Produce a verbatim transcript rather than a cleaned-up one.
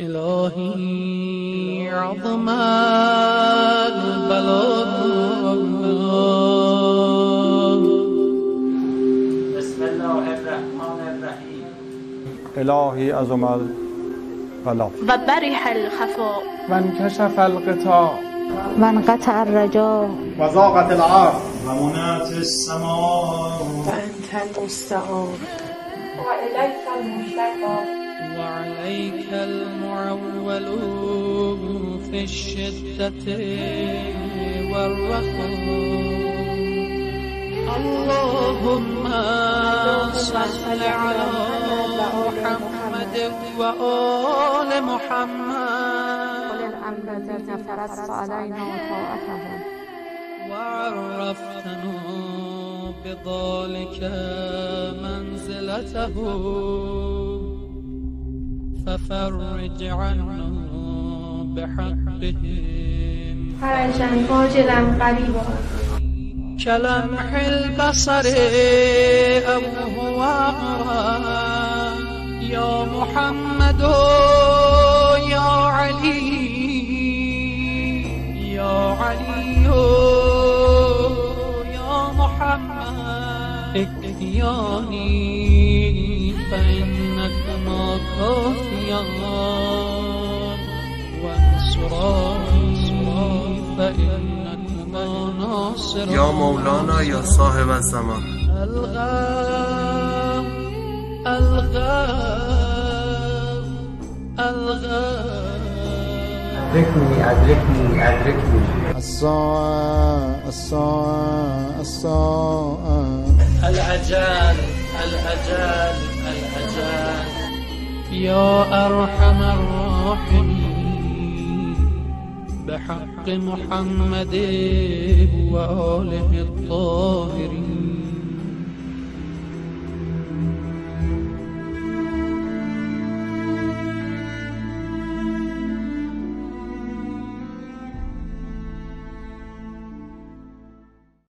إلهي عظمت بلاغ. بسم الله الرحمن الرحيم. إلهي عظم البلاغ وبرح الخفاء وانكشف الغطاء وانقطع الرجاء وضاقت الأرض ومنعت السماء وأنت المستعان وإليك المشتكى وعليك المعول في الشدة والرخاء. اللهم صل على محمد وآل محمد. قل الأمر الذي فرضت علينا وطاعته وعرفتنا بذلك منزلته ففرج عنا بحقهم فرجا عاجلا قريبا كلمح البصر أو هو أقرب. يا محمد يا علي يا علي يا محمد اهدياني فإنك ما كافي يا مولانا يا صاحب الزمان. الغم الغم الغم أدركني أدركني أدركني الساعة الساعة الساعة الأجال الأجال الأجال. يا أرحم الراحمين بحق محمد وآله الطاهرين.